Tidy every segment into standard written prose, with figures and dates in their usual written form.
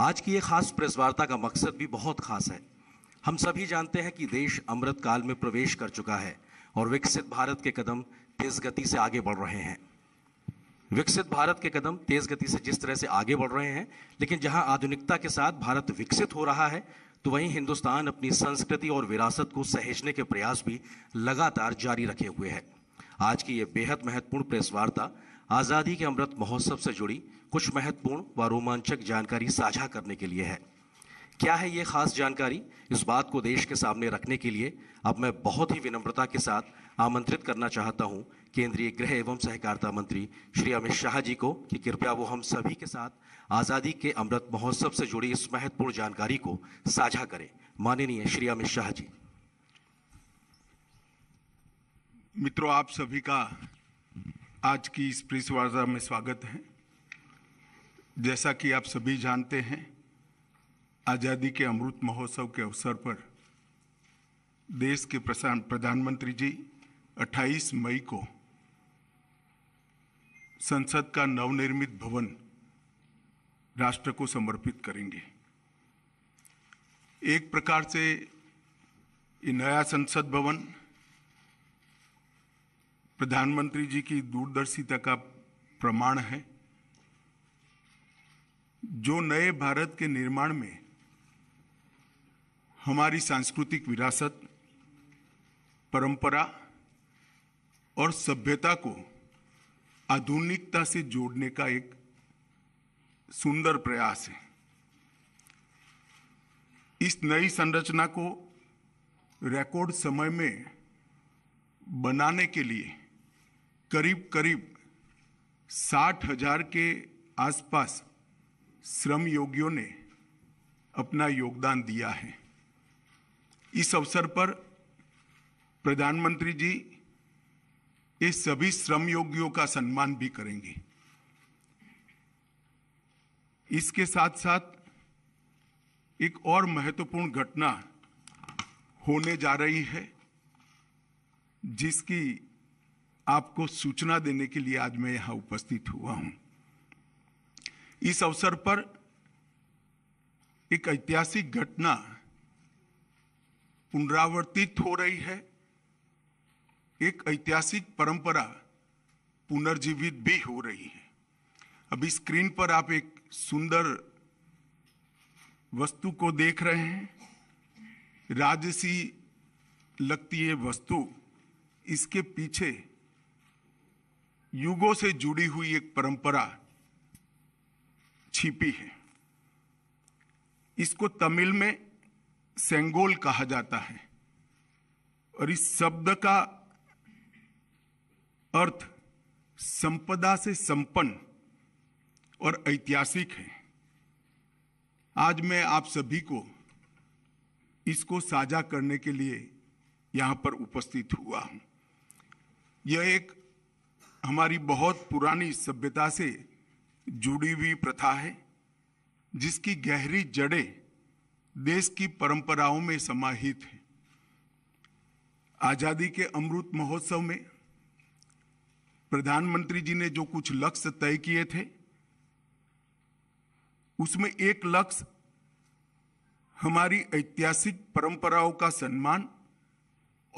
आज की ये खास प्रेस वार्ता का मकसद भी बहुत खास है। हम सभी जानते हैं कि देश अमृत काल में प्रवेश कर चुका है और विकसित भारत के कदम तेज गति से जिस तरह से आगे बढ़ रहे हैं, लेकिन जहां आधुनिकता के साथ भारत विकसित हो रहा है तो वहीं हिंदुस्तान अपनी संस्कृति और विरासत को सहेजने के प्रयास भी लगातार जारी रखे हुए है। आज की ये बेहद महत्वपूर्ण प्रेस वार्ता आज़ादी के अमृत महोत्सव से जुड़ी कुछ महत्वपूर्ण व रोमांचक जानकारी साझा करने के लिए है। क्या है ये खास जानकारी, इस बात को देश के सामने रखने के लिए अब मैं बहुत ही विनम्रता के साथ आमंत्रित करना चाहता हूँ केंद्रीय गृह एवं सहकारिता मंत्री श्री अमित शाह जी को कि कृपया वो हम सभी के साथ आज़ादी के अमृत महोत्सव से जुड़ी इस महत्वपूर्ण जानकारी को साझा करें। माननीय श्री अमित शाह जी। मित्रों, आप सभी का आज की इस प्रेस वार्ता में स्वागत है। जैसा कि आप सभी जानते हैं, आज़ादी के अमृत महोत्सव के अवसर पर देश के प्रधानमंत्री जी 28 मई को संसद का नवनिर्मित भवन राष्ट्र को समर्पित करेंगे। एक प्रकार से ये नया संसद भवन प्रधानमंत्री जी की दूरदर्शिता का प्रमाण है, जो नए भारत के निर्माण में हमारी सांस्कृतिक विरासत, परंपरा और सभ्यता को आधुनिकता से जोड़ने का एक सुंदर प्रयास है। इस नई संरचना को रिकॉर्ड समय में बनाने के लिए करीब करीब 60,000 के आसपास श्रमयोगियों ने अपना योगदान दिया है। इस अवसर पर प्रधानमंत्री जी ये सभी श्रमयोगियों का सम्मान भी करेंगे। इसके साथ साथ एक और महत्वपूर्ण घटना होने जा रही है, जिसकी आपको सूचना देने के लिए आज मैं यहाँ उपस्थित हुआ हूँ। इस अवसर पर एक ऐतिहासिक घटना पुनरावर्तित हो रही है, एक ऐतिहासिक परंपरा पुनर्जीवित भी हो रही है। अभी स्क्रीन पर आप एक सुंदर वस्तु को देख रहे हैं। राजसी लगती है वस्तु, इसके पीछे युगों से जुड़ी हुई एक परंपरा छिपी है। इसको तमिल में सेंगोल कहा जाता है और इस शब्द का अर्थ संपदा से संपन्न और ऐतिहासिक है। आज मैं आप सभी को इसको साझा करने के लिए यहाँ पर उपस्थित हुआ हूँ। यह एक हमारी बहुत पुरानी सभ्यता से जुड़ी हुई प्रथा है, जिसकी गहरी जड़ें देश की परंपराओं में समाहित है। आज़ादी के अमृत महोत्सव में प्रधानमंत्री जी ने जो कुछ लक्ष्य तय किए थे, उसमें एक लक्ष्य हमारी ऐतिहासिक परंपराओं का सम्मान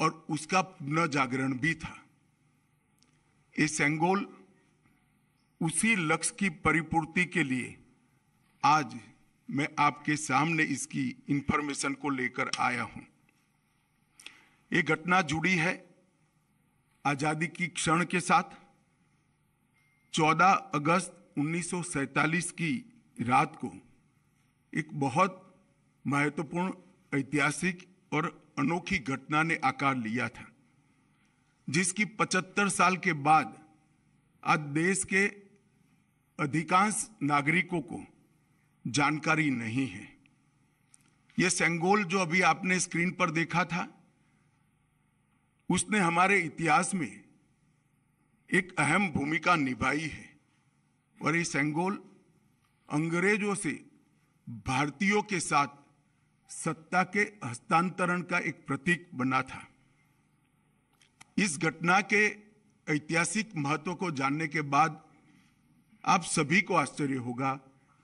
और उसका पुनः जागरण भी था। ये सेंगोल उसी लक्ष्य की परिपूर्ति के लिए आज मैं आपके सामने इसकी इंफॉर्मेशन को लेकर आया हूं। ये घटना जुड़ी है आज़ादी की क्षण के साथ। 14 अगस्त 1947 की रात को एक बहुत महत्वपूर्ण ऐतिहासिक और अनोखी घटना ने आकार लिया था, जिसकी 75 साल के बाद आज देश के अधिकांश नागरिकों को जानकारी नहीं है। यह सेंगोल जो अभी आपने स्क्रीन पर देखा था, उसने हमारे इतिहास में एक अहम भूमिका निभाई है और ये सेंगोल अंग्रेजों से भारतीयों के साथ सत्ता के हस्तांतरण का एक प्रतीक बना था। इस घटना के ऐतिहासिक महत्व को जानने के बाद आप सभी को आश्चर्य होगा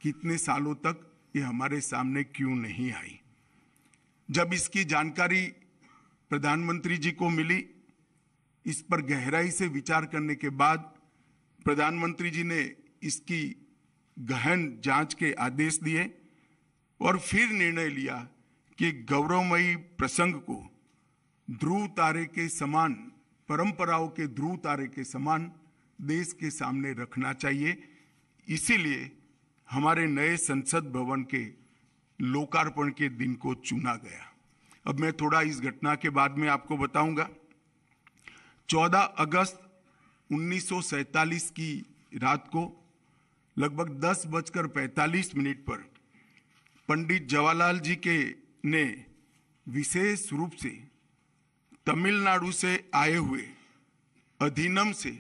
कितने सालों तक ये हमारे सामने क्यों नहीं आई। जब इसकी जानकारी प्रधानमंत्री जी को मिली, इस पर गहराई से विचार करने के बाद प्रधानमंत्री जी ने इसकी गहन जांच के आदेश दिए और फिर निर्णय लिया कि गौरवमयी प्रसंग को ध्रुव तारे के समान, परंपराओं के ध्रुव तारे के समान देश के सामने रखना चाहिए। इसीलिए हमारे नए संसद भवन के लोकार्पण के दिन को चुना गया। अब मैं थोड़ा इस घटना के बाद में आपको बताऊंगा। 14 अगस्त 1947 की रात को लगभग 10:45 पर पंडित जवाहरलाल जी के ने विशेष रूप से तमिलनाडु से आए हुए अधिनियम से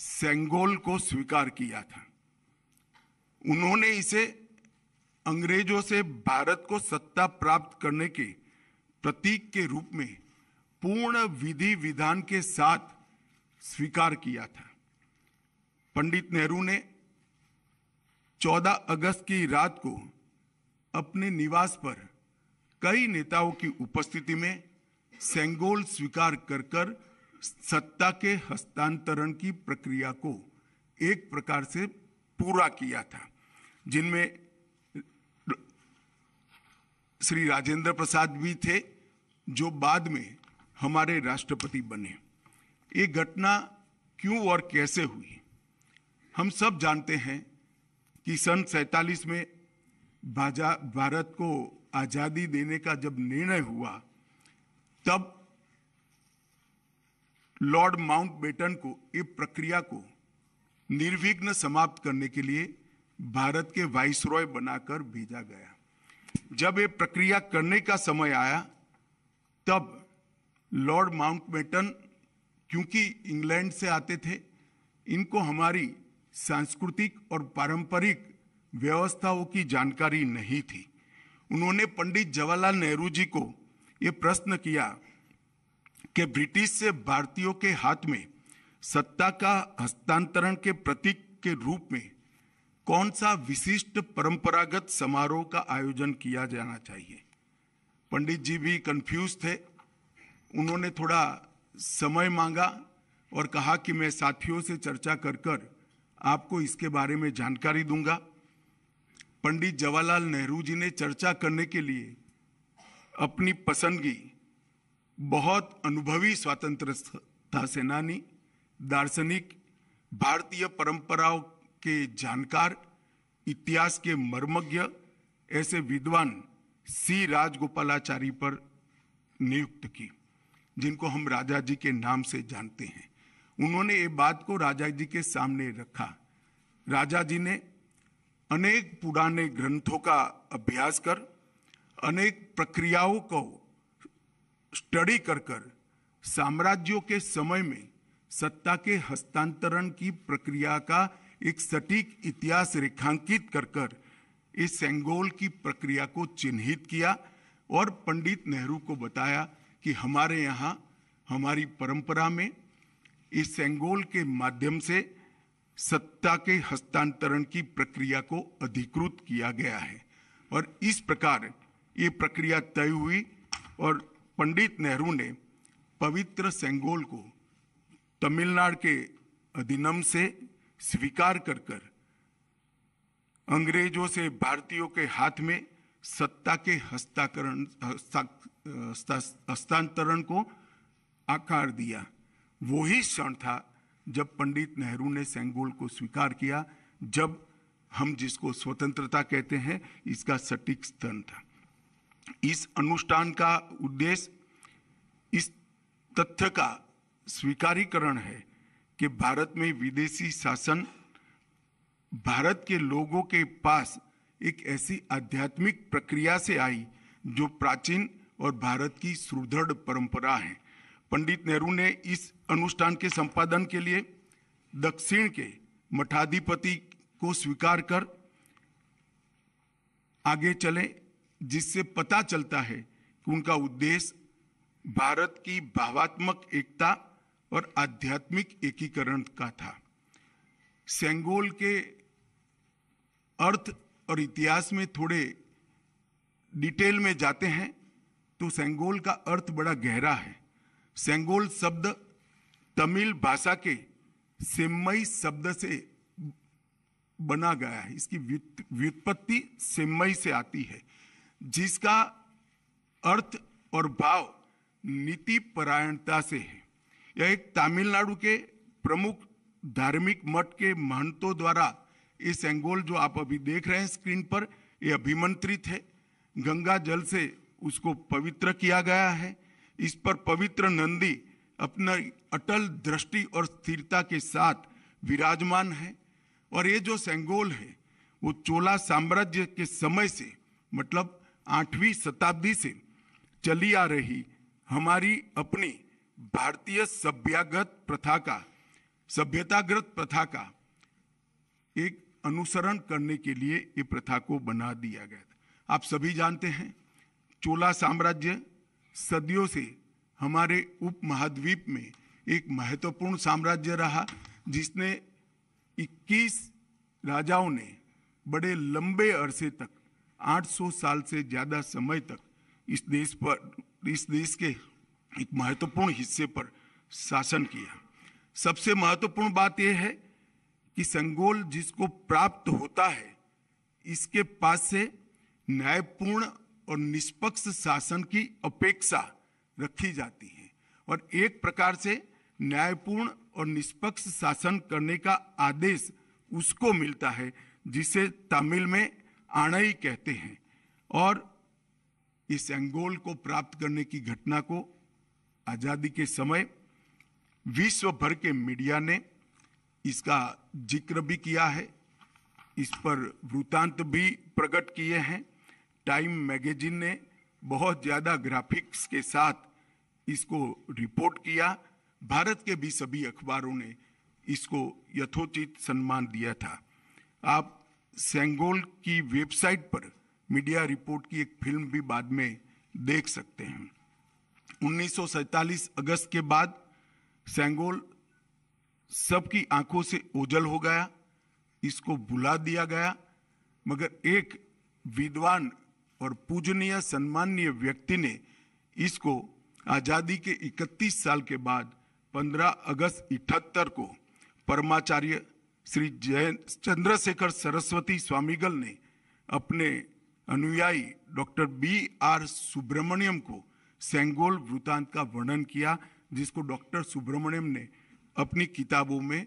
सेंगोल को स्वीकार किया था। उन्होंने इसे अंग्रेजों से भारत को सत्ता प्राप्त करने के प्रतीक के रूप में पूर्ण विधि विधान के साथ स्वीकार किया था। पंडित नेहरू ने 14 अगस्त की रात को अपने निवास पर कई नेताओं की उपस्थिति में सेंगोल स्वीकार कर सत्ता के हस्तांतरण की प्रक्रिया को एक प्रकार से पूरा किया था, जिनमें श्री राजेंद्र प्रसाद भी थे, जो बाद में हमारे राष्ट्रपति बने। ये घटना क्यों और कैसे हुई, हम सब जानते हैं कि सन 47 में भारत को आज़ादी देने का जब निर्णय हुआ, तब लॉर्ड माउंटबेटन को इस प्रक्रिया को निर्विघ्न समाप्त करने के लिए भारत के वाइसरॉय बनाकर भेजा गया। जब ये प्रक्रिया करने का समय आया, तब लॉर्ड माउंटबेटन, क्योंकि इंग्लैंड से आते थे, इनको हमारी सांस्कृतिक और पारंपरिक व्यवस्थाओं की जानकारी नहीं थी। उन्होंने पंडित जवाहरलाल नेहरू जी को ये प्रश्न किया कि ब्रिटिश से भारतीयों के हाथ में सत्ता का हस्तांतरण के प्रतीक के रूप में कौन सा विशिष्ट परंपरागत समारोह का आयोजन किया जाना चाहिए। पंडित जी भी कंफ्यूज थे। उन्होंने थोड़ा समय मांगा और कहा कि मैं साथियों से चर्चा कर आपको इसके बारे में जानकारी दूंगा। पंडित जवाहरलाल नेहरू जी ने चर्चा करने के लिए अपनी पसंदगी बहुत अनुभवी स्वतंत्रता सेनानी, दार्शनिक, भारतीय परंपराओं के जानकार, इतिहास के मर्मज्ञ ऐसे विद्वान सी राजगोपालाचारी पर नियुक्त की, जिनको हम राजा जी के नाम से जानते हैं। उन्होंने ये बात को राजा जी के सामने रखा। राजा जी ने अनेक पुराने ग्रंथों का अभ्यास कर, अनेक प्रक्रियाओं को स्टडी कर साम्राज्यों के समय में सत्ता के हस्तांतरण की प्रक्रिया का एक सटीक इतिहास रेखांकित कर इस सेंगोल की प्रक्रिया को चिन्हित किया और पंडित नेहरू को बताया कि हमारे यहाँ हमारी परंपरा में इस सेंगोल के माध्यम से सत्ता के हस्तांतरण की प्रक्रिया को अधिकृत किया गया है। और इस प्रकार ये प्रक्रिया तय हुई और पंडित नेहरू ने पवित्र सेंगोल को तमिलनाडु के अधिनियम से स्वीकार कर अंग्रेजों से भारतीयों के हाथ में सत्ता के हस्तांतरण को आकार दिया। वही क्षण था जब पंडित नेहरू ने सेंगोल को स्वीकार किया, जब हम जिसको स्वतंत्रता कहते हैं इसका सटीक स्तन था। इस अनुष्ठान का उद्देश्य इस तथ्य का स्वीकारीकरण है कि भारत में विदेशी शासन भारत के लोगों के पास एक ऐसी आध्यात्मिक प्रक्रिया से आई जो प्राचीन और भारत की सुदृढ़ परंपरा है। पंडित नेहरू ने इस अनुष्ठान के संपादन के लिए दक्षिण के मठाधिपति को स्वीकार कर आगे चले, जिससे पता चलता है कि उनका उद्देश्य भारत की भावात्मक एकता और आध्यात्मिक एकीकरण का था। सेंगोल के अर्थ और इतिहास में थोड़े डिटेल में जाते हैं तो सेंगोल का अर्थ बड़ा गहरा है। सेंगोल शब्द तमिल भाषा के सेम्मई शब्द से बना गया है। इसकी व्युत्पत्ति सेम्मई से आती है, जिसका अर्थ और भाव नीति परायणता से है। यह एक तमिलनाडु के प्रमुख धार्मिक मठ के महंतों द्वारा ये सेंगोल जो आप अभी देख रहे हैं स्क्रीन पर, ये अभिमंत्रित है। गंगा जल से उसको पवित्र किया गया है। इस पर पवित्र नंदी अपना अटल दृष्टि और स्थिरता के साथ विराजमान है। और ये जो सेंगोल है वो चोला साम्राज्य के समय से, मतलब 8वीं शताब्दी से चली आ रही हमारी अपनी भारतीय सभ्यतागत प्रथा का एक अनुसरण करने के लिए ये प्रथा को बना दिया गया था। आप सभी जानते हैं चोला साम्राज्य सदियों से हमारे उपमहाद्वीप में एक महत्वपूर्ण साम्राज्य रहा, जिसने 21 राजाओं ने बड़े लंबे अरसे तक 800 साल से ज़्यादा समय तक इस देश के एक महत्वपूर्ण हिस्से पर शासन किया। सबसे महत्वपूर्ण बात यह है कि सेंगोल जिसको प्राप्त होता है, इसके पास से न्यायपूर्ण और निष्पक्ष शासन की अपेक्षा रखी जाती है। और एक प्रकार से न्यायपूर्ण और निष्पक्ष शासन करने का आदेश उसको मिलता है, जिसे तमिल में आणई कहते हैं। और इस सेंगोल को प्राप्त करने की घटना को आज़ादी के समय विश्व भर के मीडिया ने इसका जिक्र भी किया है, इस पर वृत्तांत भी प्रकट किए हैं। टाइम मैगजीन ने बहुत ज़्यादा ग्राफिक्स के साथ इसको रिपोर्ट किया। भारत के भी सभी अखबारों ने इसको यथोचित सम्मान दिया था। आप सेंगोल की वेबसाइट पर मीडिया रिपोर्ट की एक फिल्म भी बाद में देख सकते हैं। 1947 अगस्त के बाद सेंगोल सबकी आंखों से ओझल हो गया, इसको भुला दिया गया। मगर एक विद्वान और पूजनीय सम्माननीय व्यक्ति ने इसको आज़ादी के 31 साल के बाद 15 अगस्त 1978 को परमाचार्य श्री जय चंद्रशेखर सरस्वती स्वामीगल ने अपने अनुयायी डॉक्टर B R सुब्रमण्यम को सेंगोल वृत्तांत का वर्णन किया, जिसको डॉक्टर सुब्रमण्यम ने अपनी किताबों में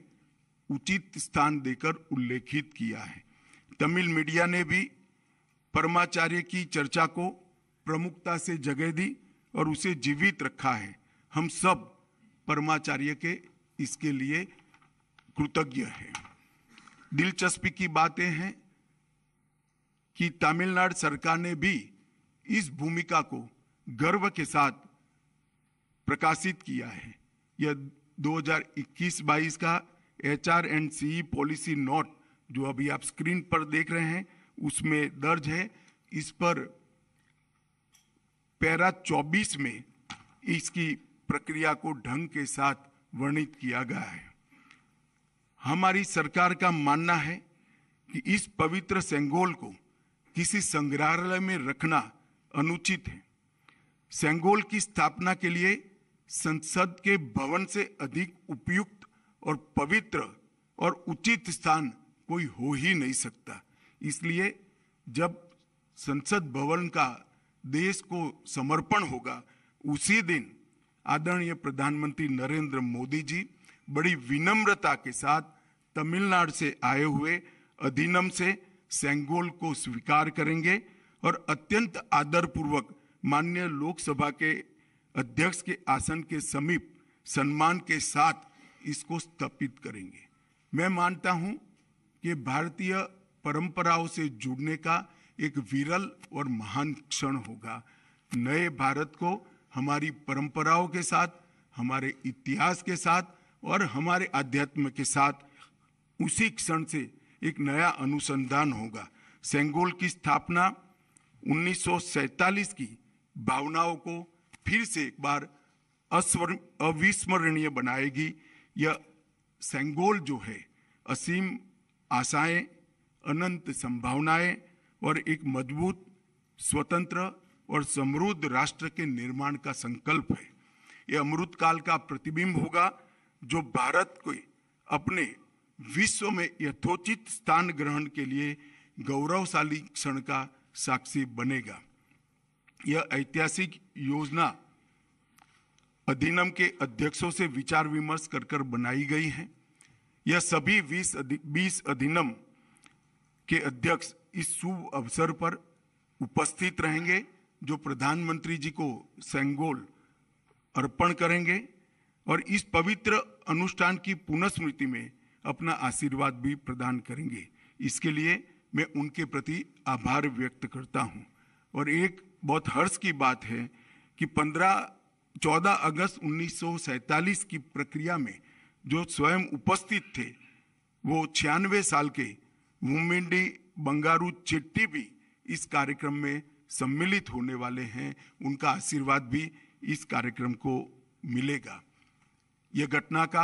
उचित स्थान देकर उल्लेखित किया है। तमिल मीडिया ने भी परमाचार्य की चर्चा को प्रमुखता से जगह दी और उसे जीवित रखा है। हम सब परमाचार्य के इसके लिए कृतज्ञ हैं। दिलचस्पी की बातें हैं कि तमिलनाडु सरकार ने भी इस भूमिका को गर्व के साथ प्रकाशित किया है। यह 2021-22 का HR&CE पॉलिसी नोट जो अभी आप स्क्रीन पर देख रहे हैं उसमें दर्ज है। इस पर पैरा 24 में इसकी प्रक्रिया को ढंग के साथ वर्णित किया गया है। हमारी सरकार का मानना है कि इस पवित्र सेंगोल को किसी संग्रहालय में रखना अनुचित है। सेंगोल की स्थापना के लिए संसद के भवन से अधिक उपयुक्त और पवित्र और उचित स्थान कोई हो ही नहीं सकता। इसलिए जब संसद भवन का देश को समर्पण होगा, उसी दिन आदरणीय प्रधानमंत्री नरेंद्र मोदी जी बड़ी विनम्रता के साथ तमिलनाडु से आए हुए अधिनियम से सेंगोल को स्वीकार करेंगे और अत्यंत आदरपूर्वक माननीय लोकसभा के अध्यक्ष के आसन के समीप सम्मान के साथ इसको स्थापित करेंगे। मैं मानता हूं कि भारतीय परंपराओं से जुड़ने का एक विरल और महान क्षण होगा। नए भारत को हमारी परंपराओं के साथ, हमारे इतिहास के साथ और हमारे आध्यात्म के साथ उसी क्षण से एक नया अनुसंधान होगा। सेंगोल की स्थापना 1947 की भावनाओं को फिर से एक बार अविस्मरणीय बनाएगी। यह सेंगोल जो है असीम आशाएं, अनंत संभावनाएं और एक मजबूत, स्वतंत्र और समृद्ध राष्ट्र के निर्माण का संकल्प है। ये अमृत काल का प्रतिबिंब होगा जो भारत को अपने विश्व में यथोचित स्थान ग्रहण के लिए गौरवशाली क्षण का साक्षी बनेगा। यह ऐतिहासिक योजना अधिनियम के अध्यक्षों से विचार विमर्श कर बनाई गई है। यह सभी 20 अधिनियम के अध्यक्ष इस शुभ अवसर पर उपस्थित रहेंगे, जो प्रधानमंत्री जी को सेंगोल अर्पण करेंगे और इस पवित्र अनुष्ठान की पुनस्मृति में अपना आशीर्वाद भी प्रदान करेंगे। इसके लिए मैं उनके प्रति आभार व्यक्त करता हूं। और एक बहुत हर्ष की बात है कि 14 अगस्त 1947 की प्रक्रिया में जो स्वयं उपस्थित थे वो 96 साल के वुम्मिडी बंगारू चेट्टी भी इस कार्यक्रम में सम्मिलित होने वाले हैं। उनका आशीर्वाद भी इस कार्यक्रम को मिलेगा। यह घटना का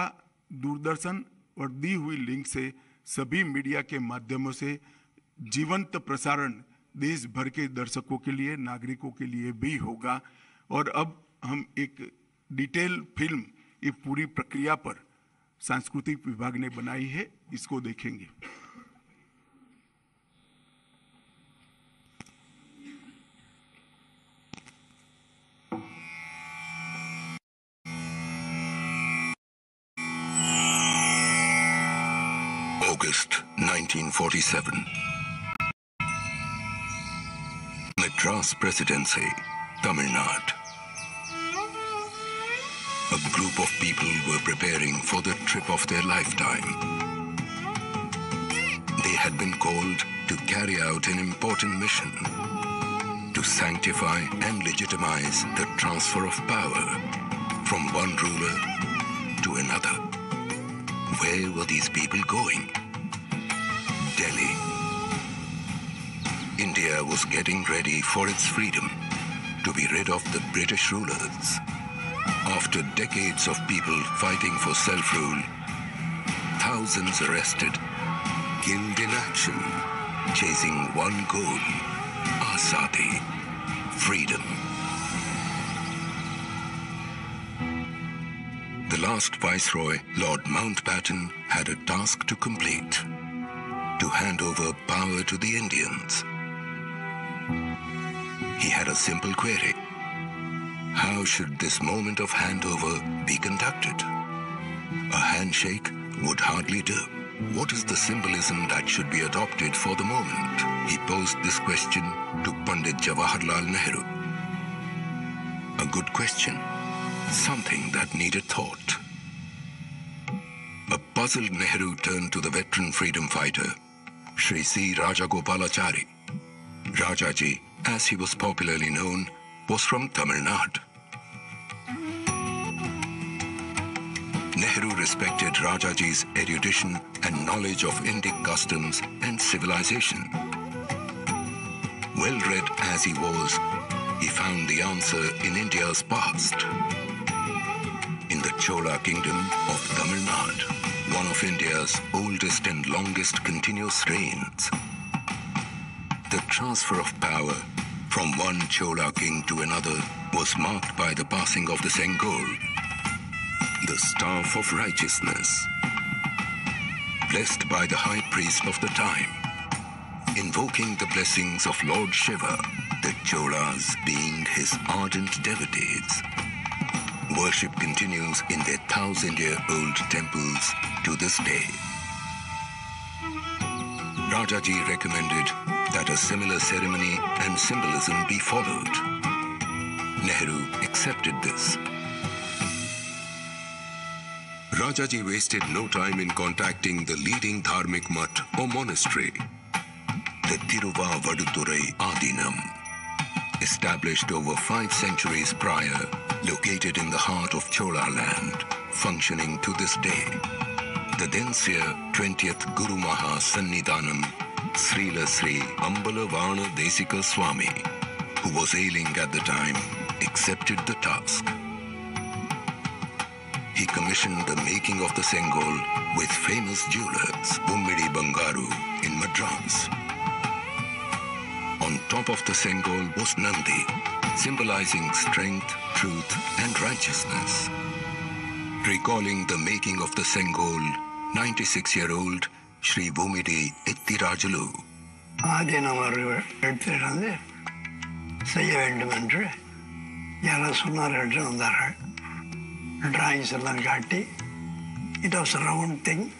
दूरदर्शन और दी हुई लिंक से सभी मीडिया के माध्यमों से जीवंत प्रसारण देश भर के दर्शकों के लिए, नागरिकों के लिए भी होगा। और अब हम एक डिटेल फिल्म इस पूरी प्रक्रिया पर सांस्कृतिक विभाग ने बनाई है, इसको देखेंगे। August 1947, Madras Presidency, Tamil Nadu. A group of people were preparing for the trip of their lifetime. They had been called to carry out an important mission, to sanctify and legitimize the transfer of power from one ruler to another. Where were these people going? Delhi. India was getting ready for its freedom, to be rid of the British rulers. After decades of people fighting for self-rule, thousands arrested, killed in action, chasing one goal, Azadi, freedom. The last Viceroy, Lord Mountbatten, had a task to complete, to hand over power to the Indians. He had a simple query. How should this moment of handover be conducted? A handshake would hardly do. What is the symbolism that should be adopted for the moment? He posed this question to Pandit Jawaharlal Nehru. A good question, something that needed thought. A puzzled Nehru turned to the veteran freedom fighter, Shri C Rajagopalachari. Rajaji, as he was popularly known, was from Tamil Nadu. Nehru respected Rajaji's erudition and knowledge of Indic customs and civilization. Well-read as he was, he found the answer in India's past. In the Chola kingdom of Tamil Nadu, one of India's oldest and longest continuous reigns, the transfer of power from one Chola king to another was marked by the passing of the Sengol, the staff of righteousness, blessed by the high priest of the time, invoking the blessings of Lord Shiva, the Cholas being his ardent devotees. Worship continues in their 1,000-year-old temples to this day. Rajaji recommended that a similar ceremony and symbolism be followed. Nehru accepted this. Rajaji wasted no time in contacting the leading dharmic mutt or monastery, the Tiruvavaduthurai Adheenam, established over 5 centuries prior, located in the heart of Chola land, functioning to this day. The then-seer 20th Guru Maha Sannidhanam, Srila Sri Ambalavana Desika Swami, who was ailing at the time, accepted the task. He commissioned the making of the Sengol with famous jewelers Vummidi Bangaru in Madras. On top of the Sengol was Nandi, symbolizing strength, truth and righteousness. Recalling the making of the Sengol, 96-year-old Shri Vummidi Ittirajalu. Drawings along Gatti. It was a round thing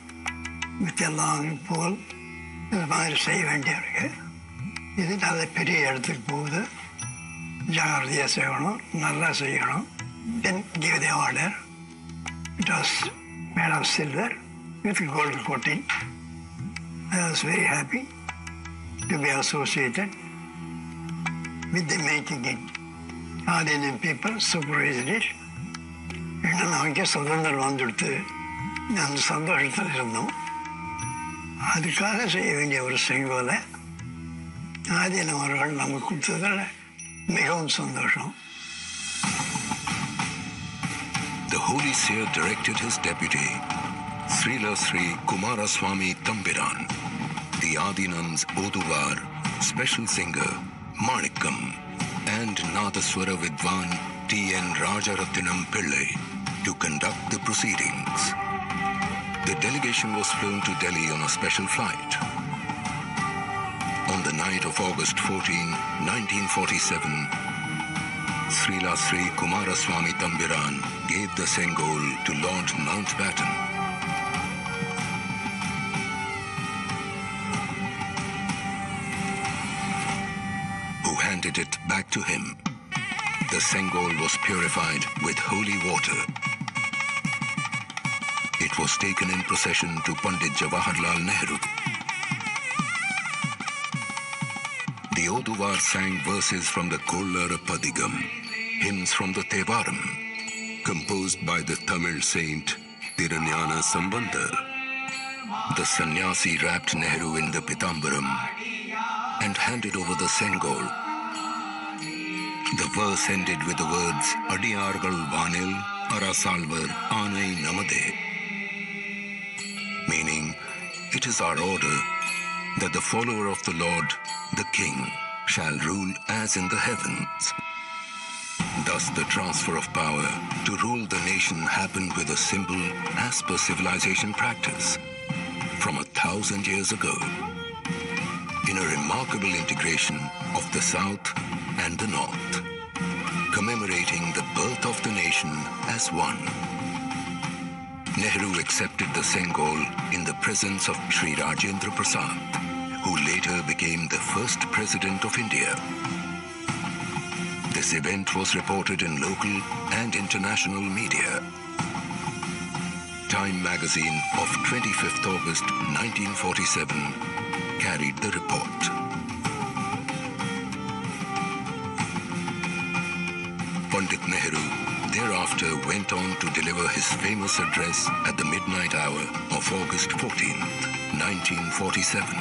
with a long pole. The mother say went here. This is another period to go there. Jagardiya Sevano, Nalla Sevano. Then give the order. It was made of silver with gold coating. I was very happy to be associated with the making it. Ordinary people supervised it. இன்னும் அவங்க சுதந்திரம் வந்துடுத்து அந்த சந்தோஷத்தில் இருந்தோம். அதுக்காக செய்ய வேண்டிய ஒரு செங்கோலை ஆதீனம் அவர்கள் நமக்கு கொடுத்ததில் மிகவும் சந்தோஷம். The Holy Seer directed his deputy, Srila Sri Kumaraswami Thambiran, the Adhinam's Oduvar, special singer Manikam, and Nathaswara Vidwan T N Rajaratinam Pillai to conduct the proceedings. The delegation was flown to Delhi on a special flight. On the night of August 14, 1947, Srila Sri Kumaraswamy Thambiran gave the Sengol to Lord Mountbatten. Who handed it back to him. The Sengol was purified with holy water. It was taken in procession to Pandit Jawaharlal Nehru. The Oduvar sang verses from the Kollara Padigam, hymns from the Tevaram, composed by the Tamil saint Tirunyana Sambandar. The sannyasi wrapped Nehru in the Pitambaram and handed over the Sengol. The verse ended with the words Adiyargal Vanil Arasalvar Aanai Namade, meaning it is our order that the follower of the Lord, the King, shall rule as in the heavens. Thus the transfer of power to rule the nation happened with a symbol as per civilization practice from 1,000 years ago in a remarkable integration of the South and the North, commemorating the birth of the nation as one. Nehru accepted the Sengol in the presence of Shri Rajendra Prasad, who later became the first president of India. This event was reported in local and international media. Time magazine of 25th August 1947 carried the report. Pandit Nehru thereafter went on to deliver his famous address at the midnight hour of August 14, 1947.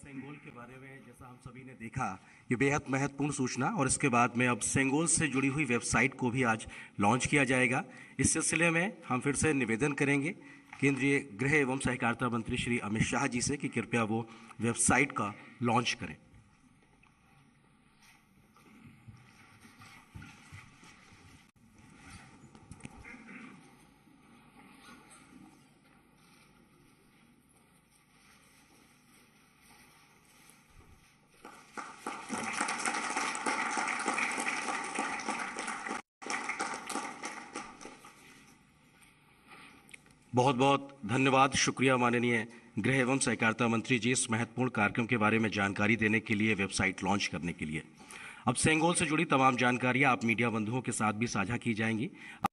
Sengol के बारे में जैसा हम सभी ने देखा, ये बेहद महत्वपूर्ण सूचना, और इसके बाद में अब सेंगोल से जुड़ी हुई वेबसाइट को भी आज लॉन्च किया जाएगा। इस सिलसिले में हम फिर से निवेदन करेंगे केंद्रीय गृह एवं सहकारिता मंत्री श्री अमित शाह जी से कि कृपया वो वेबसाइट का लॉन्च करें। बहुत बहुत धन्यवाद, शुक्रिया माननीय गृह एवं सहकारिता मंत्री जी इस महत्वपूर्ण कार्यक्रम के बारे में जानकारी देने के लिए, वेबसाइट लॉन्च करने के लिए। अब सेंगोल से जुड़ी तमाम जानकारियां आप मीडिया बंधुओं के साथ भी साझा की जाएंगी।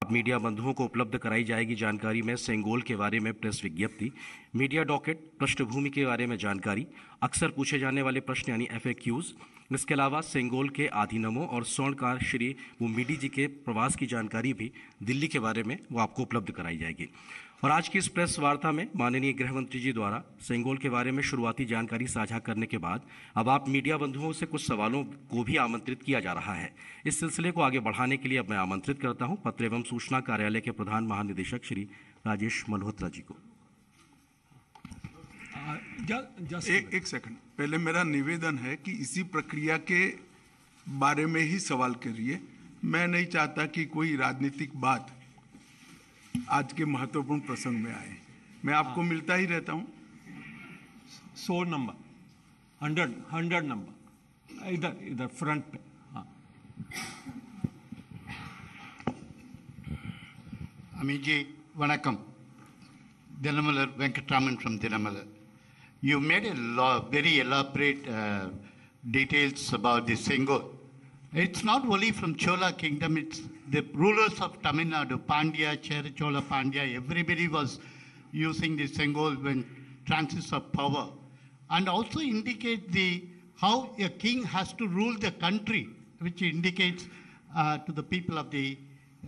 आप मीडिया बंधुओं को उपलब्ध कराई जाएगी जानकारी में सेंगोल के बारे में प्रेस विज्ञप्ति, मीडिया डॉकेट, पृष्ठभूमि के बारे में जानकारी, अक्सर पूछे जाने वाले प्रश्न यानी FAQs, इसके अलावा सेंगोल के आधीनमों और स्वर्णकार श्री Vummidi जी के प्रवास की जानकारी भी दिल्ली के बारे में वो आपको उपलब्ध कराई जाएगी। और आज की इस प्रेस वार्ता में माननीय गृह मंत्री जी द्वारा सेंगोल के बारे में शुरुआती जानकारी साझा करने के बाद अब आप मीडिया बंधुओं से कुछ सवालों को भी आमंत्रित किया जा रहा है। इस सिलसिले को आगे बढ़ाने के लिए अब मैं आमंत्रित करता हूं पत्र एवं सूचना कार्यालय के प्रधान महानिदेशक श्री राजेश मल्होत्रा जी को। एक सेकंड, पहले मेरा निवेदन है कि इसी प्रक्रिया के बारे में ही सवाल करिए। मैं नहीं चाहता कि कोई राजनीतिक बात आज के महत्वपूर्ण प्रसंग में आए। मैं आपको मिलता ही रहता हूँ। 100 नंबर, 100 नंबर इधर फ्रंट पे। हाँ Amit ji, vanakkam. Dinamalai Venkatraman from Dinamalai. You made very elaborate details about the Sengol. It's not only from Chola kingdom, it's the rulers of Tamil Nadu, Pandya, Chera Chola Pandya, everybody was using the Sengol when transit of power. And also indicate the how a king has to rule the country, which indicates to the people of the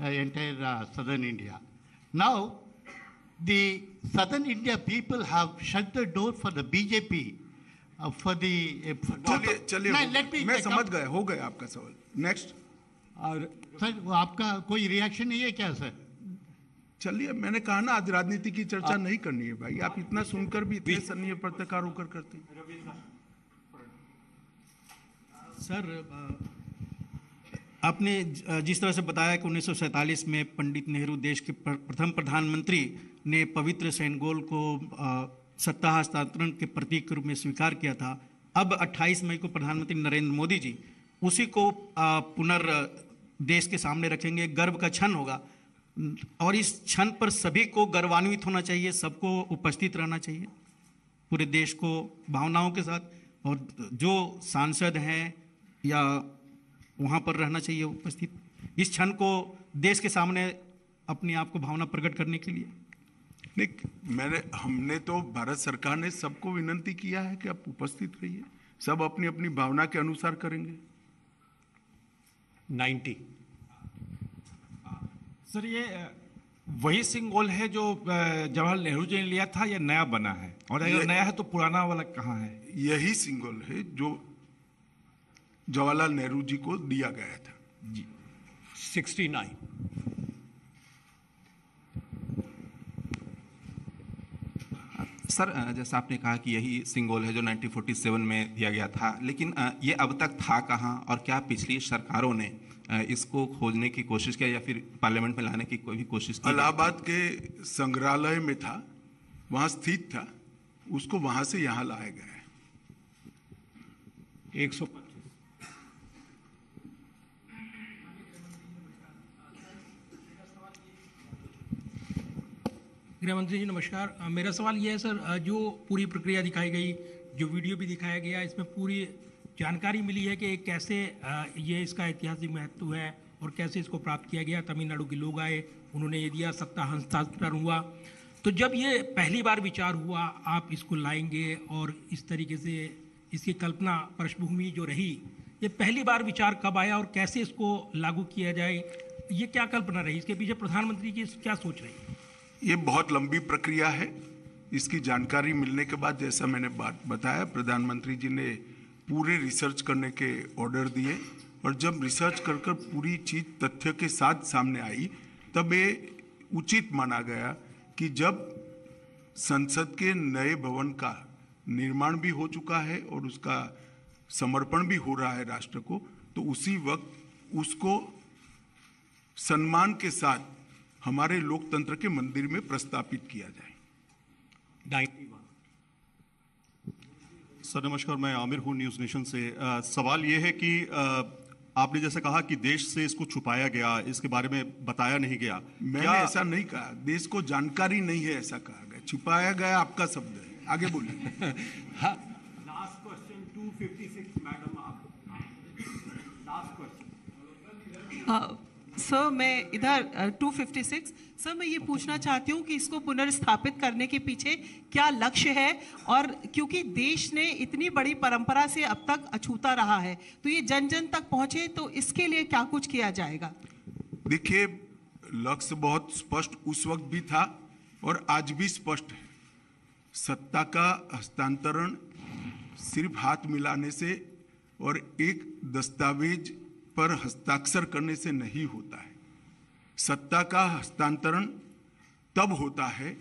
entire southern India. Now, the southern India people have shut the door for the BJP for the. चलिए, मैं समझ गया, हो गया आपका सवाल। Next. Sir, वो आपका कोई रिएक्शन नहीं है क्या सर? चलिए, मैंने कहा ना आज राजनीति की चर्चा नहीं करनी है भाई। आप इतना सुनकर भी इतने सन्नीय पत्रकार होकर करते हैं। सर, आपने जिस तरह से बताया कि 1947 में पंडित नेहरू देश के प्रथम प्रधानमंत्री ने पवित्र सेंगोल को सत्ता हस्तांतरण के प्रतीक के रूप में स्वीकार किया था। अब 28 मई को प्रधानमंत्री नरेंद्र मोदी जी उसी को पुनर्देश के सामने रखेंगे। गर्व का क्षण होगा और इस क्षण पर सभी को गर्वान्वित होना चाहिए, सबको उपस्थित रहना चाहिए, पूरे देश को भावनाओं के साथ, और जो सांसद हैं या वहाँ पर रहना चाहिए उपस्थित, इस क्षण को देश के सामने अपने आप को भावना प्रकट करने के लिए। नहीं, हमने तो भारत सरकार ने सबको विनती किया है कि आप उपस्थित रहिए, सब अपनी अपनी भावना के अनुसार करेंगे। 90 सर, ये वही सेंगोल है जो जवाहरलाल नेहरू जी ने लिया था या नया बना है? और अगर नया है तो पुराना वाला कहाँ है? यही सेंगोल है जो जवाहरलाल नेहरू जी को दिया गया था जी। 69 सर, जैसा आपने कहा कि यही सेंगोल है जो 1947 में दिया गया था, लेकिन ये अब तक था कहाँ और क्या पिछली सरकारों ने इसको खोजने की कोशिश किया या फिर पार्लियामेंट में लाने की कोई भी कोशिश की? इलाहाबाद के संग्रहालय में था, वहाँ स्थित था, उसको वहाँ से यहाँ लाया गया है। 100 गृहमंत्री जी नमस्कार। मेरा सवाल यह है सर, जो पूरी प्रक्रिया दिखाई गई, जो वीडियो भी दिखाया गया, इसमें पूरी जानकारी मिली है कि कैसे ये इसका ऐतिहासिक महत्व है और कैसे इसको प्राप्त किया गया। तमिलनाडु के लोग आए, उन्होंने ये दिया, सत्ता हस्तांतरण हुआ। तो जब ये पहली बार विचार हुआ आप इसको लाएंगे और इस तरीके से इसकी कल्पना पृष्ठभूमि जो रही, ये पहली बार विचार कब आया और कैसे इसको लागू किया जाए, ये क्या कल्पना रही, इसके पीछे प्रधानमंत्री की क्या सोच रही है? ये बहुत लंबी प्रक्रिया है। इसकी जानकारी मिलने के बाद, जैसा मैंने बात बताया, प्रधानमंत्री जी ने पूरे रिसर्च करने के ऑर्डर दिए और जब रिसर्च कर कर पूरी चीज़ तथ्य के साथ सामने आई, तब ये उचित माना गया कि जब संसद के नए भवन का निर्माण भी हो चुका है और उसका समर्पण भी हो रहा है राष्ट्र को, तो उसी वक्त उसको सम्मान के साथ हमारे लोकतंत्र के मंदिर में प्रस्तापित किया जाए। सर नमस्कार, मैं आमिर हूँ न्यूज़ नेशन से। सवाल ये है कि आपने जैसे कहा कि देश से इसको छुपाया गया, इसके बारे में बताया नहीं गया। मैंने ऐसा नहीं कहा, देश को जानकारी नहीं है ऐसा कहा गया। छुपाया गया आपका शब्द है, आगे बोलिए। Last question 256 madam, last question. Sir मैं इधर 256 सर, मैं ये पूछना चाहती हूँ कि इसको पुनर्स्थापित करने के पीछे क्या लक्ष्य है, और क्योंकि देश ने इतनी बड़ी परंपरा से अब तक अछूता रहा है, तो ये जन जन तक पहुँचे, तो इसके लिए क्या कुछ किया जाएगा? देखिए, लक्ष्य बहुत स्पष्ट उस वक्त भी था और आज भी स्पष्ट है। सत्ता का हस्तांतरण सिर्फ हाथ मिलाने से और एक दस्तावेज पर हस्ताक्षर करने से नहीं होता है। सत्ता का हस्तांतरण तब होता है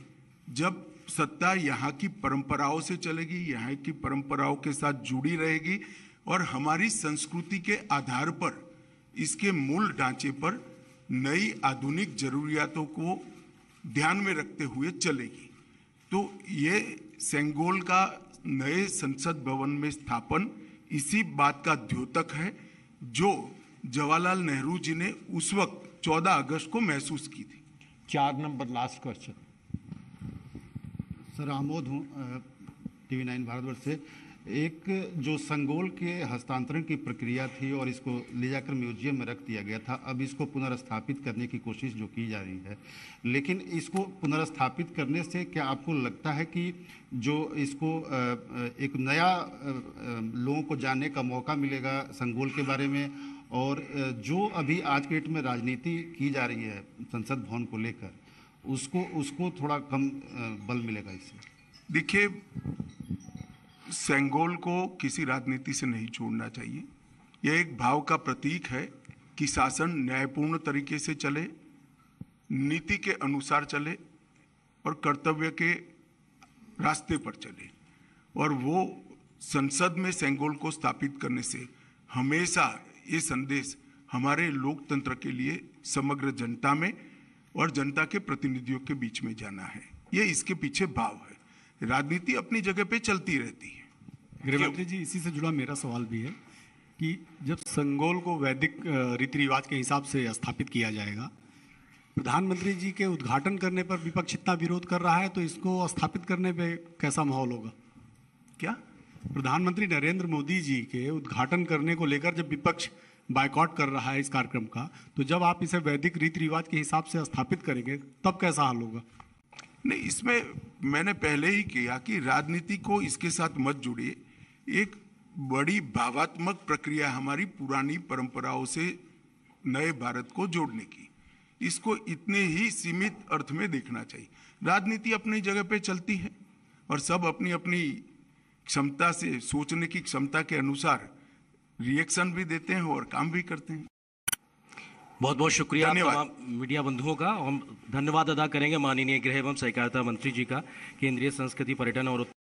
जब सत्ता यहाँ की परंपराओं से चलेगी, यहाँ की परंपराओं के साथ जुड़ी रहेगी और हमारी संस्कृति के आधार पर, इसके मूल ढांचे पर नई आधुनिक जरूरियातों को ध्यान में रखते हुए चलेगी। तो ये सेंगोल का नए संसद भवन में स्थापन इसी बात का द्योतक है जो जवाहरलाल नेहरू जी ने उस वक्त 14 अगस्त को महसूस की थी। 4 number last question. Sir Amod हूँ TV9 भारतवर्ष से। एक जो संगोल के हस्तांतरण की प्रक्रिया थी और इसको ले जाकर म्यूजियम में रख दिया गया था, अब इसको पुनर्स्थापित करने की कोशिश जो की जा रही है, लेकिन इसको पुनर्स्थापित करने से क्या आपको लगता है कि जो इसको एक नया लोगों को जानने का मौका मिलेगा संगोल के बारे में, और जो अभी आज के डेट में राजनीति की जा रही है संसद भवन को लेकर, उसको थोड़ा कम बल मिलेगा इससे? देखिए, सेंगोल को किसी राजनीति से नहीं जोड़ना चाहिए। यह एक भाव का प्रतीक है कि शासन न्यायपूर्ण तरीके से चले, नीति के अनुसार चले और कर्तव्य के रास्ते पर चले, और वो संसद में सेंगोल को स्थापित करने से हमेशा ये संदेश हमारे लोकतंत्र के लिए समग्र जनता में और जनता के प्रतिनिधियों के बीच में जाना है, ये इसके पीछे भाव है। राजनीति अपनी जगह पे चलती रहती है। गृहमंत्री जी, इसी से जुड़ा मेरा सवाल भी है कि जब संगोल को वैदिक रीति रिवाज के हिसाब से स्थापित किया जाएगा, प्रधानमंत्री जी के उद्घाटन करने पर विपक्ष इतना विरोध कर रहा है, तो इसको स्थापित करने पे कैसा माहौल होगा? क्या प्रधानमंत्री नरेंद्र मोदी जी के उद्घाटन करने को लेकर जब विपक्ष बायकॉट कर रहा है इस कार्यक्रम का, तो जब आप इसे वैदिक रीति रिवाज के हिसाब से स्थापित करेंगे तब कैसा हाल होगा? नहीं, इसमें मैंने पहले ही किया कि राजनीति को इसके साथ मत जुड़िए। एक बड़ी भावात्मक प्रक्रिया हमारी पुरानी परंपराओं से नए भारत को जोड़ने की, इसको इतने ही सीमित अर्थ में देखना चाहिए। राजनीति अपनी जगह पे चलती है और सब अपनी अपनी क्षमता से, सोचने की क्षमता के अनुसार रिएक्शन भी देते हैं और काम भी करते हैं। बहुत बहुत शुक्रिया तमाम मीडिया बंधुओं का। हम धन्यवाद अदा करेंगे माननीय गृह एवं सहकारिता मंत्री जी का, केंद्रीय संस्कृति पर्यटन और